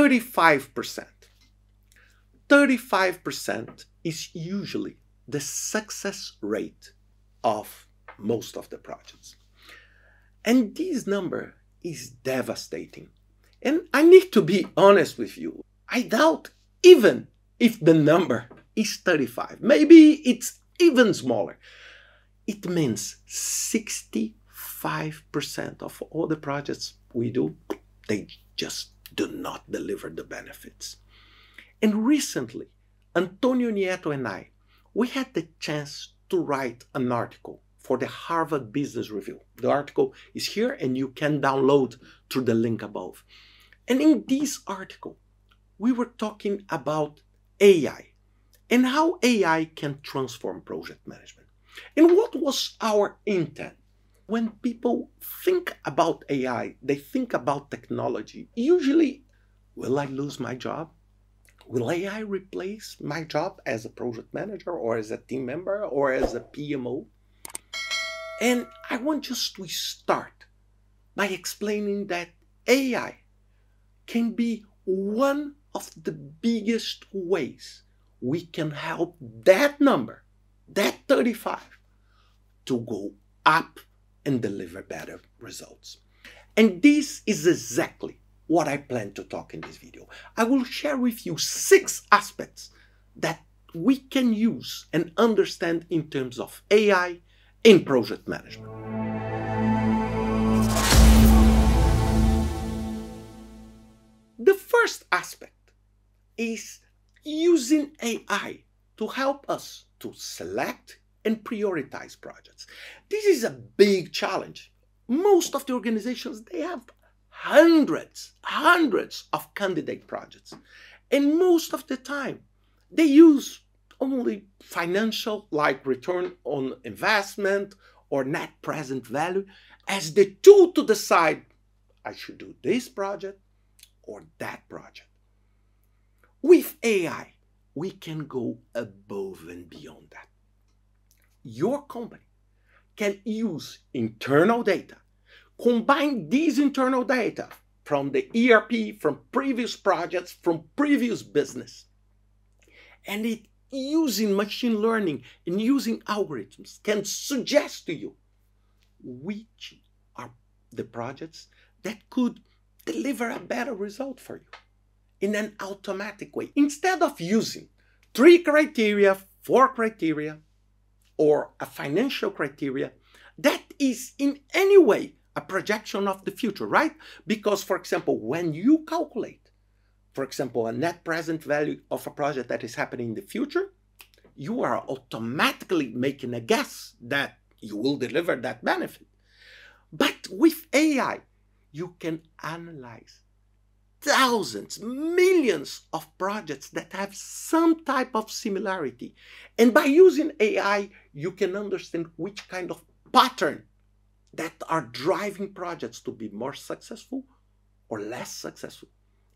35%. 35% is usually the success rate of most of the projects. And this number is devastating. And I need to be honest with you. I doubt even if the number is 35. Maybe it's even smaller. It means 65% of all the projects we do, they just do not deliver the benefits. And recently, Antonio Nieto and I, we had the chance to write an article for the Harvard Business Review. The article is here and you can download through the link above. And in this article, we were talking about AI and how AI can transform project management. And what was our intent? When people think about AI, they think about technology. Usually, will I lose my job? Will AI replace my job as a project manager or as a team member or as a PMO? And I want just to start by explaining that AI can be one of the biggest ways we can help that number, that 35, to go up and deliver better results. And this is exactly what I plan to talk in this video. I will share with you 6 aspects that we can use and understand in terms of AI in project management. The first aspect is using AI to help us to select and prioritize projects. This is a big challenge. Most of the organizations, they have hundreds of candidate projects. And most of the time, they use only financial, like return on investment or net present value, as the tool to decide, I should do this project or that project. With AI, we can go above and beyond that. Your company can use internal data, combine these internal data from the ERP, from previous projects, from previous business, and it using machine learning and using algorithms can suggest to you which are the projects that could deliver a better result for you in an automatic way. Instead of using 3 criteria, 4 criteria, or a financial criteria, that is in any way a projection of the future, right? Because, for example, when you calculate, for example, a net present value of a project that is happening in the future, you are automatically making a guess that you will deliver that benefit. But with AI, you can analyze thousands, millions of projects that have some type of similarity. And by using AI, you can understand which kind of pattern that are driving projects to be more successful or less successful.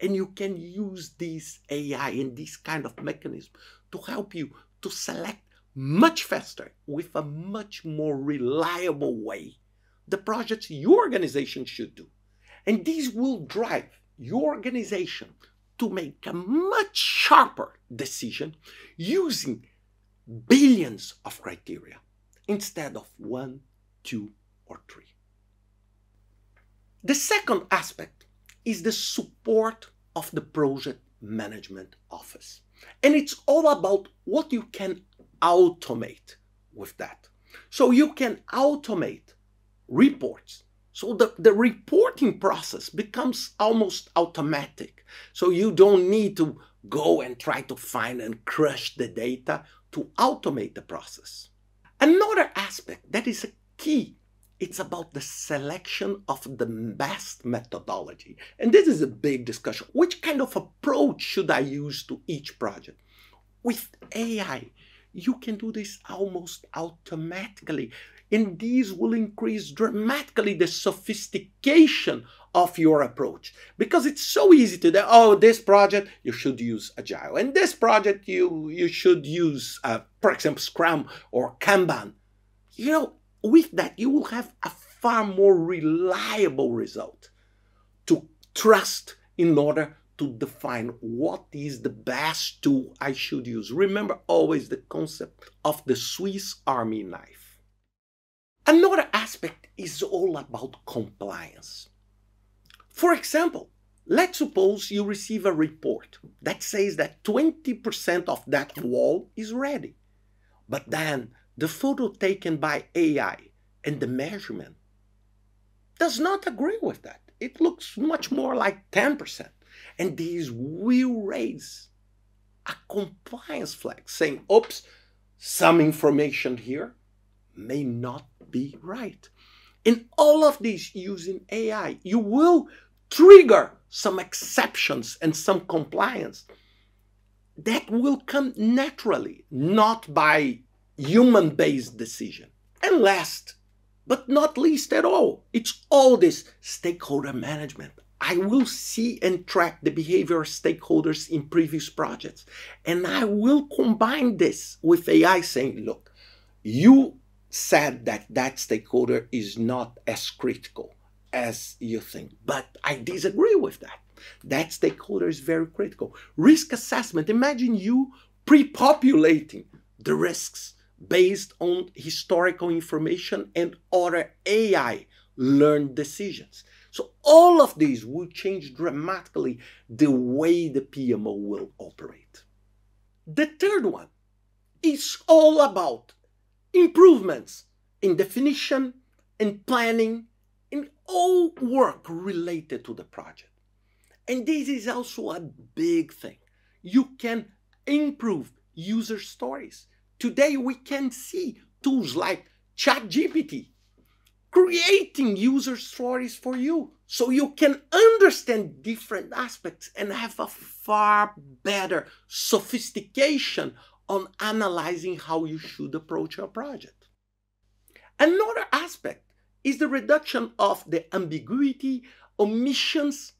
And you can use this AI and this kind of mechanism to help you to select much faster, with a much more reliable way, the projects your organization should do. And this will drive your organization to make a much sharper decision using billions of criteria instead of 1, 2, or 3. The second aspect is the support of the project management office. And it's all about what you can automate with that. So you can automate reports. So the reporting process becomes almost automatic. So you don't need to go and try to find and crush the data to automate the process. Another aspect that is a key, it's about the selection of the best methodology. And this is a big discussion. Which kind of approach should I use to each project? With AI, you can do this almost automatically. And these will increase dramatically the sophistication of your approach. Because it's so easy to do, oh, this project, you should use Agile. And this project, you should use, for example, Scrum or Kanban. You know, with that, you will have a far more reliable result to trust in order to define what is the best tool I should use. Remember always the concept of the Swiss Army knife. Another aspect is all about compliance. For example, let's suppose you receive a report that says that 20% of that wall is ready, but then the photo taken by AI and the measurement does not agree with that. It looks much more like 10%. And these will raise a compliance flag saying, oops, some information here may not be right. In all of these, using AI, you will trigger some exceptions and some compliance that will come naturally, not by human-based decision. And last, but not least at all, it's all this stakeholder management. I will see and track the behavior of stakeholders in previous projects. And I will combine this with AI saying, look, you said that that stakeholder is not as critical as you think, but I disagree with that. That stakeholder is very critical. Risk assessment, imagine you pre-populating the risks based on historical information and other AI learned decisions. So all of these will change dramatically the way the PMO will operate. The third one is all about improvements in definition and planning in all work related to the project. And this is also a big thing. You can improve user stories. Today we can see tools like ChatGPT creating user stories for you, so you can understand different aspects and have a far better sophistication on analyzing how you should approach your project. Another aspect is the reduction of the ambiguity, omissions,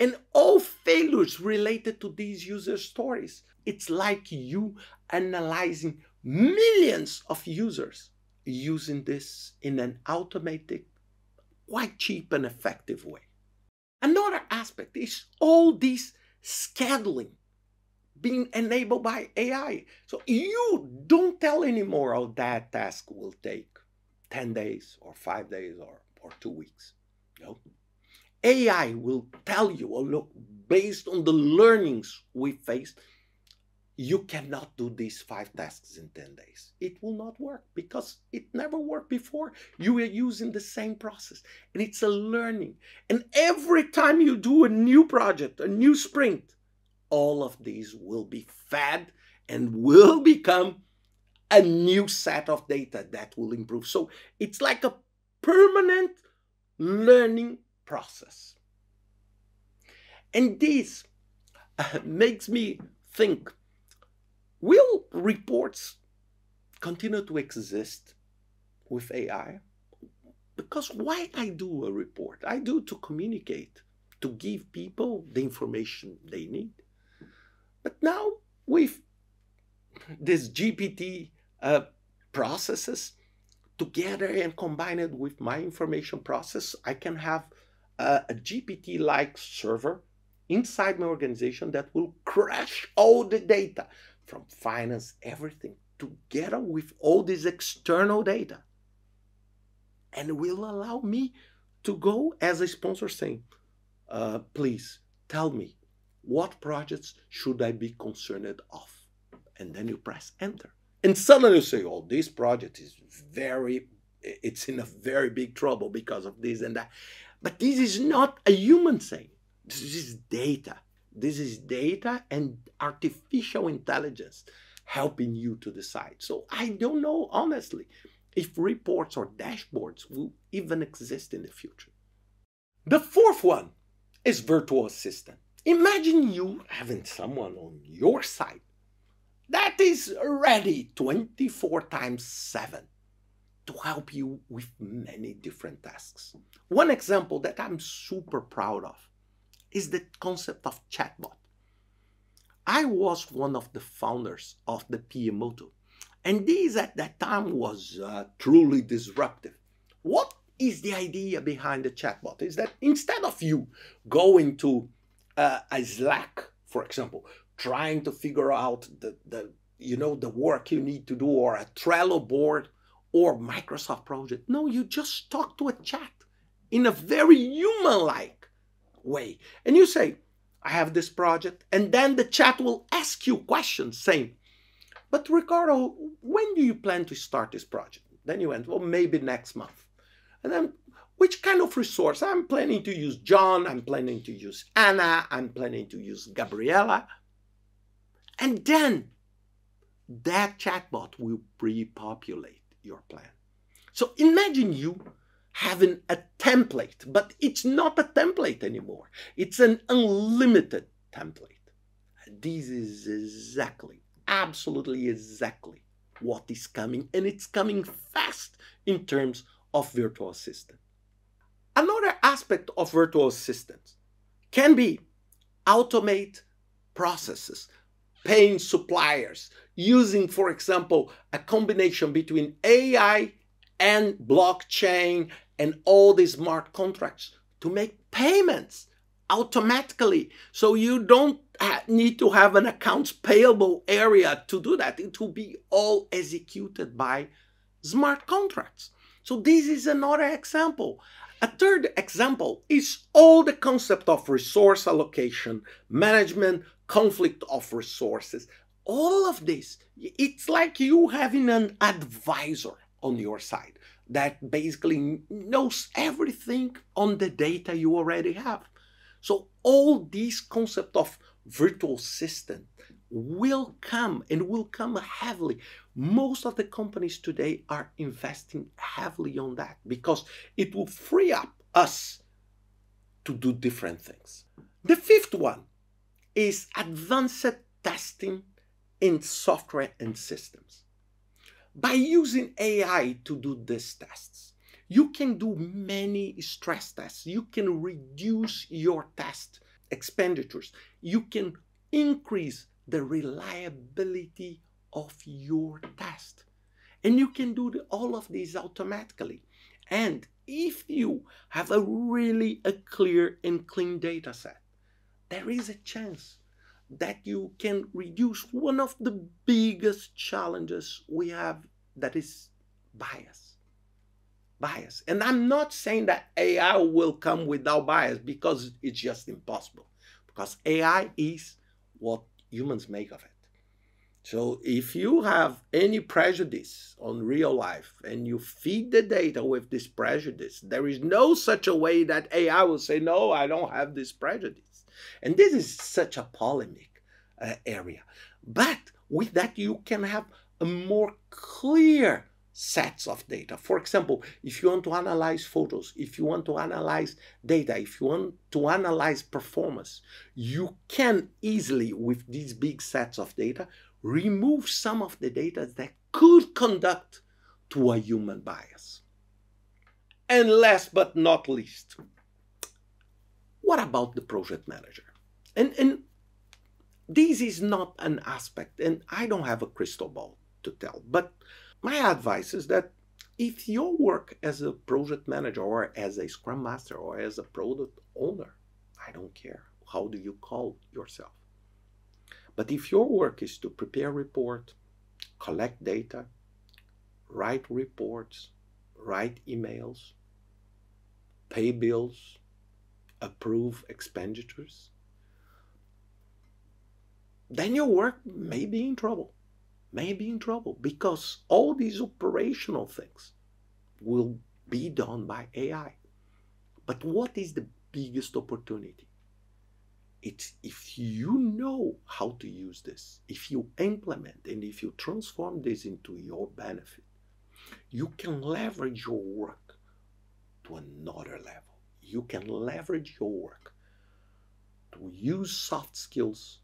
and all failures related to these user stories. It's like you analyzing millions of users using this in an automated, quite cheap and effective way. Another aspect is all this scheduling being enabled by AI. So you don't tell anymore, oh, that task will take 10 days or 5 days or 2 weeks. No. AI will tell you, oh, look, based on the learnings we faced, you cannot do these 5 tasks in 10 days. It will not work because it never worked before. You are using the same process and it's a learning. And every time you do a new project, a new sprint, all of these will be fed and will become a new set of data that will improve. So it's like a permanent learning process. And this makes me think, will reports continue to exist with AI? Because why I do a report? I do to communicate, to give people the information they need. But now with this GPT processes together and combine it with my information process, I can have a GPT-like server inside my organization that will crash all the data from finance, everything, together with all this external data. And will allow me to go as a sponsor saying, please tell me what projects should I be concerned of? And then you press enter. And suddenly you say, oh, this project is it's in a very big trouble because of this and that. But this is not a human saying, this is data. This is data and artificial intelligence helping you to decide. So I don't know, honestly, if reports or dashboards will even exist in the future. The fourth one is virtual assistant. Imagine you having someone on your side that is ready 24/7 to help you with many different tasks. One example that I'm super proud of is the concept of chatbot. I was one of the founders of the PMO tool, and this at that time was truly disruptive. What is the idea behind the chatbot? Is that instead of you going to a Slack, for example, trying to figure out the work you need to do, or a Trello board or Microsoft Project. No, you just talk to a chat in a very human-like way. And you say, I have this project. And then the chat will ask you questions saying, but Ricardo, when do you plan to start this project? Then you went, well, maybe next month. And then, which kind of resource? I'm planning to use John. I'm planning to use Anna. I'm planning to use Gabriella. And then that chatbot will pre-populate your plan. So imagine you having a template, but it's not a template anymore. It's an unlimited template. This is exactly, absolutely exactly what is coming, and it's coming fast in terms of virtual assistant. Another aspect of virtual assistants can be automate processes, paying suppliers, using, for example, a combination between AI and blockchain and all these smart contracts to make payments automatically. So you don't need to have an accounts payable area to do that. It will be all executed by smart contracts. So this is another example. A third example is all the concept of resource allocation, management, conflict of resources. All of this, it's like you having an advisor on your side that basically knows everything on the data you already have. So all these concept of virtual assistant will come, and will come heavily. Most of the companies today are investing heavily on that because it will free up us to do different things. The fifth one is advanced testing in software and systems. By using AI to do these tests, you can do many stress tests. You can reduce your test expenditures. You can increase the reliability of your test. And you can do all of these automatically. And if you have a really clear and clean data set, there is a chance that you can reduce one of the biggest challenges we have, that is bias. Bias. And I'm not saying that AI will come without bias, because it's just impossible. Because AI is what humans make of it. So if you have any prejudice on real life and you feed the data with this prejudice, there is no such a way that AI will say, no, I don't have this prejudice. And this is such a polemic area. But with that, you can have a more clear sets of data. For example, if you want to analyze photos, if you want to analyze data, if you want to analyze performance, you can easily, with these big sets of data, remove some of the data that could conduct to a human bias. And last but not least, what about the project manager? And this is not an aspect, and I don't have a crystal ball to tell, but my advice is that if you work as a project manager or as a scrum master or as a product owner, I don't care how do you call yourself. But if your work is to prepare report, collect data, write reports, write emails, pay bills, approve expenditures, then your work may be in trouble. May be in trouble, because all these operational things will be done by AI. But what is the biggest opportunity? It's if you know how to use this, if you implement and if you transform this into your benefit, you can leverage your work to another level. You can leverage your work to use soft skills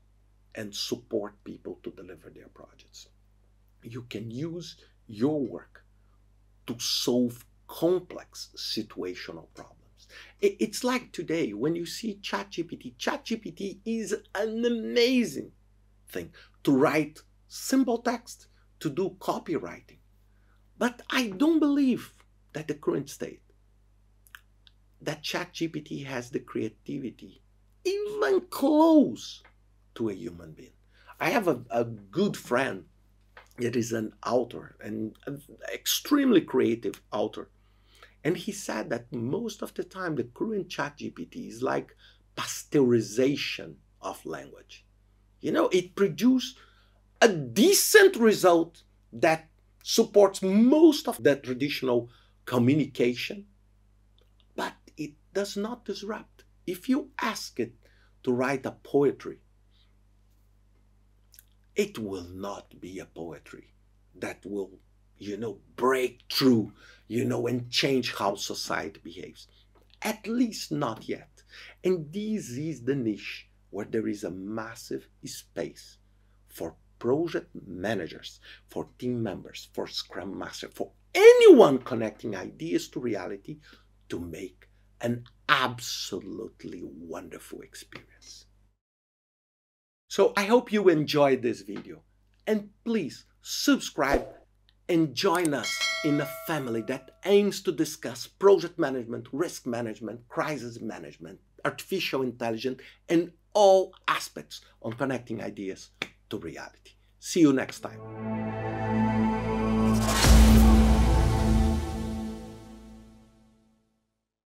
and support people to deliver their projects. You can use your work to solve complex situational problems. It's like today when you see ChatGPT. ChatGPT is an amazing thing to write simple text, to do copywriting. But I don't believe that the current state, that ChatGPT has the creativity even close to a human being. I have a good friend that is an author, an extremely creative author. And he said that most of the time, the current ChatGPT is like pasteurization of language. You know, it produces a decent result that supports most of the traditional communication, but it does not disrupt. If you ask it to write a poetry, it will not be a poetry that will, you know, break through, you know, and change how society behaves. At least not yet. And this is the niche where there is a massive space for project managers, for team members, for Scrum Master, for anyone connecting ideas to reality to make an absolutely wonderful experience. So I hope you enjoyed this video, and please subscribe and join us in a family that aims to discuss project management, risk management, crisis management, artificial intelligence, and all aspects on connecting ideas to reality. See you next time.